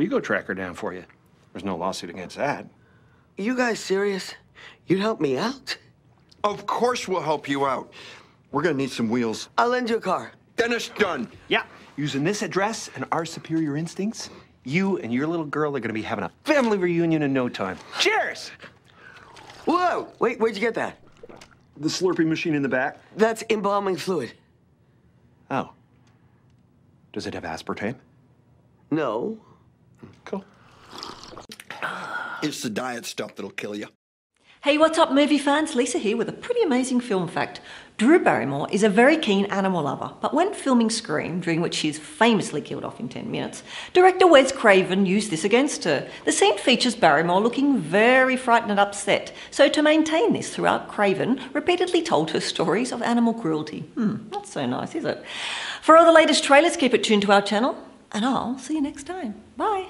We go track her down for you. There's no lawsuit against that. You guys serious? You'd help me out? Of course we'll help you out. We're gonna need some wheels. I'll lend you a car. Dennis Dunn. Yeah. Using this address and our superior instincts, you and your little girl are gonna be having a family reunion in no time. Cheers! Whoa! Wait, where'd you get that? The Slurpee machine in the back. That's embalming fluid. Oh. Does it have aspartame? No. Cool. It's the diet stuff that'll kill you. Hey, what's up, movie fans? Lisa here with a pretty amazing film fact. Drew Barrymore is a very keen animal lover, but when filming Scream, during which she is famously killed off in 10 minutes, director Wes Craven used this against her. The scene features Barrymore looking very frightened and upset, so to maintain this throughout, Craven repeatedly told her stories of animal cruelty. Not so nice, is it? For all the latest trailers, keep it tuned to our channel, and I'll see you next time. Bye.